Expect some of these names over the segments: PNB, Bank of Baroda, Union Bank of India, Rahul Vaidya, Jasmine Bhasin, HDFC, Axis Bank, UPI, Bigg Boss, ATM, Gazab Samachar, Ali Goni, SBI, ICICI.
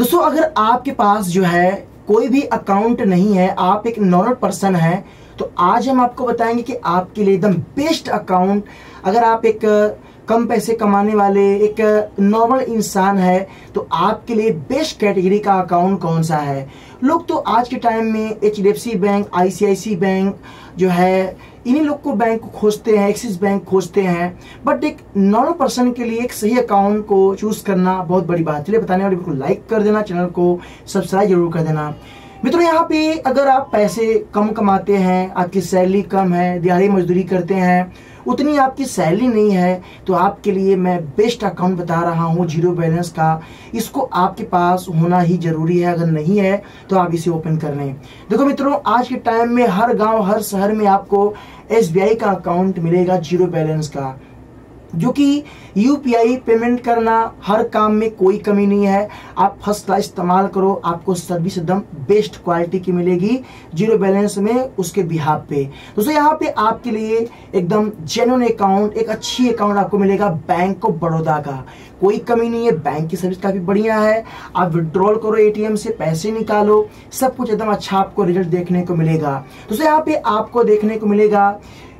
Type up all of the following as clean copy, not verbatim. दोस्तों अगर आपके पास जो है कोई भी अकाउंट नहीं है, आप एक नॉर्मल पर्सन हैं, तो आज हम आपको बताएंगे कि आपके लिए एकदम बेस्ट अकाउंट, अगर आप एक कम पैसे कमाने वाले एक नॉर्मल इंसान है तो आपके लिए बेस्ट कैटेगरी का अकाउंट कौन सा है। लोग तो आज के टाइम में HDFC बैंक, ICICI बैंक जो है, इन्हीं लोग को बैंक खोजते हैं, एक्सिस बैंक खोजते हैं, बट एक नॉर्मल पर्सन के लिए एक सही अकाउंट को चूज करना बहुत बड़ी बात है। चलिए बताने वाले बिल्कुल लाइक कर देना, चैनल को सब्सक्राइब जरूर कर देना। मित्रों यहाँ पे अगर आप पैसे कम कमाते हैं, आपकी सैलरी कम है, दिहाड़ी मजदूरी करते हैं, उतनी आपकी सैलरी नहीं है, तो आपके लिए मैं बेस्ट अकाउंट बता रहा हूँ जीरो बैलेंस का। इसको आपके पास होना ही जरूरी है, अगर नहीं है तो आप इसे ओपन कर लें। देखो मित्रों आज के टाइम में हर गांव हर शहर में आपको SBI का अकाउंट मिलेगा जीरो बैलेंस का, जो कि UPI पेमेंट करना, हर काम में कोई कमी नहीं है, आप फर्स्ट क्लास इस्तेमाल करो, आपको सर्विस एकदम बेस्ट क्वालिटी की मिलेगी जीरो बैलेंस में उसके बिहाफ पे। दोस्तों यहाँ पे आपके लिए एकदम जेन्युइन अकाउंट, एक अच्छी अकाउंट आपको मिलेगा बैंक ऑफ बड़ौदा का, कोई कमी नहीं है, बैंक की सर्विस काफ़ी बढ़िया है, आप विड्रॉल करो, ATM से पैसे निकालो, सब कुछ एकदम अच्छा आपको रिजल्ट देखने को मिलेगा। दोस्तों यहाँ पे आपको देखने को मिलेगा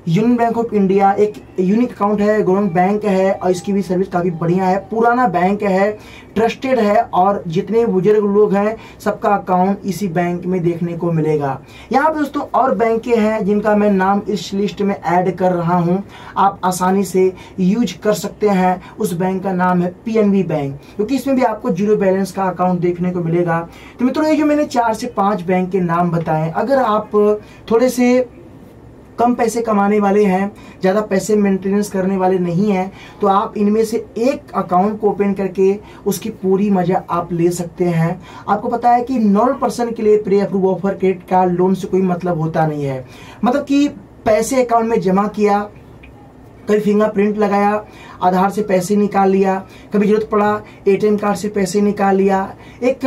यूनियन बैंक ऑफ इंडिया, एक यूनिक अकाउंट है, गवर्नमेंट बैंक है और इसकी भी सर्विस काफ़ी बढ़िया है, पुराना बैंक है, ट्रस्टेड है और जितने बुजुर्ग लोग हैं सबका अकाउंट इसी बैंक में देखने को मिलेगा। यहाँ पे दोस्तों और बैंकें हैं जिनका मैं नाम इस लिस्ट में ऐड कर रहा हूँ, आप आसानी से यूज कर सकते हैं। उस बैंक का नाम है PNB बैंक, क्योंकि इसमें भी आपको जीरो बैलेंस का अकाउंट देखने को मिलेगा। तो मित्रों ये जो मैंने 4 से 5 बैंक के नाम बताए, अगर आप थोड़े से कम पैसे कमाने वाले हैं, ज़्यादा पैसे मेंटेनेंस करने वाले नहीं हैं, तो आप इनमें से एक अकाउंट को ओपन करके उसकी पूरी मज़ा आप ले सकते हैं। आपको पता है कि नॉर्मल पर्सन के लिए pre approve offer, credit card, loan से कोई मतलब होता नहीं है, मतलब कि पैसे अकाउंट में जमा किया, कभी फिंगरप्रिंट लगाया, आधार से पैसे निकाल लिया, कभी जरूरत पड़ा ATM कार्ड से पैसे निकाल लिया, एक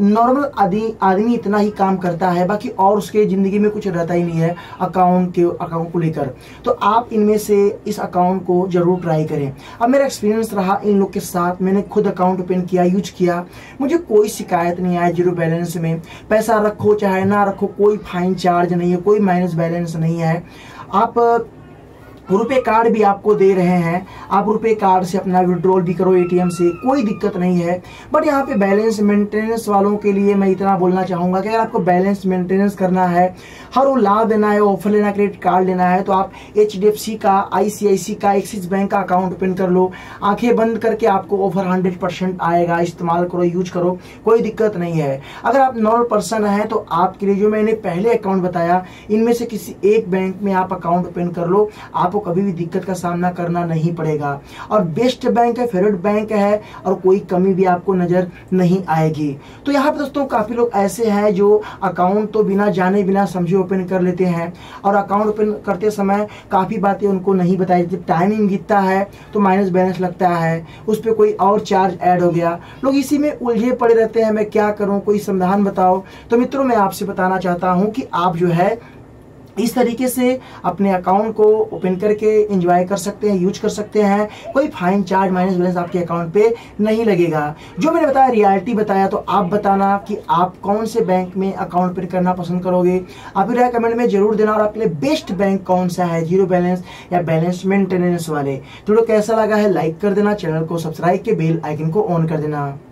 नॉर्मल आदमी इतना ही काम करता है, बाकी और उसके ज़िंदगी में कुछ रहता ही नहीं है अकाउंट को लेकर। तो आप इनमें से इस अकाउंट को ज़रूर ट्राई करें। अब मेरा एक्सपीरियंस रहा इन लोग के साथ, मैंने खुद अकाउंट ओपन किया, यूज किया, मुझे कोई शिकायत नहीं आई, जीरो बैलेंस में पैसा रखो चाहे ना रखो, कोई फाइन चार्ज नहीं है, कोई माइनस बैलेंस नहीं है। आप रुपए कार्ड भी आपको दे रहे हैं, आप रुपए कार्ड से अपना विड्रॉल भी करो ATM से, कोई दिक्कत नहीं है। बट यहाँ पे बैलेंस मेंटेनेंस वालों के लिए मैं इतना बोलना चाहूँगा कि अगर आपको बैलेंस मेंटेनेंस करना है, हर वो लाभ देना है, ऑफर लेना, क्रेडिट कार्ड लेना है, तो आप HDFC का, ICICI का, एक्सिस बैंक का अकाउंट ओपन कर लो, आंखें बंद करके आपको ऑफर 100% आएगा, इस्तेमाल करो, यूज करो, कोई दिक्कत नहीं है। अगर आप नॉर्मल पर्सन हैं तो आपके लिए जो मैंने पहले अकाउंट बताया, इनमें से किसी एक बैंक में आप अकाउंट ओपन कर लो, आपको कभी भी दिक्कत का सामना करना नहीं पड़ेगा। और बेस्ट बैंक है, फेवरेट बैंक है और कोई कमी भी आपको नजर नहीं आएगी। तो यहाँ पे दोस्तों काफी लोग ऐसे हैं जो अकाउंट तो बिना जाने बिना समझे ओपन कर लेते हैं, और अकाउंट ओपन करते समय काफी बातें उनको नहीं बताई जाती, टाइमिंग गिरता है तो माइनस बैलेंस लगता है, उस पर कोई और चार्ज ऐड हो गया, लोग इसी में उलझे पड़े रहते हैं, मैं क्या करूँ, कोई समाधान बताओ। तो मित्रों मैं आपसे बताना चाहता हूँ कि आप जो है इस तरीके से अपने अकाउंट को ओपन करके एंजॉय कर सकते हैं, यूज कर सकते हैं, कोई फाइन चार्ज, माइनस बैलेंस आपके अकाउंट पे नहीं लगेगा। जो मैंने बताया रियलिटी बताया, तो आप बताना कि आप कौन से बैंक में अकाउंट ओपन करना पसंद करोगे, आप भी राय कमेंट में जरूर देना, और आपके लिए बेस्ट बैंक कौन सा है, जीरो बैलेंस या बैलेंस मेंटेनेंस वाले। तो कैसा लगा है लाइक कर देना, चैनल को सब्सक्राइब के बेल आइकन को ऑन कर देना।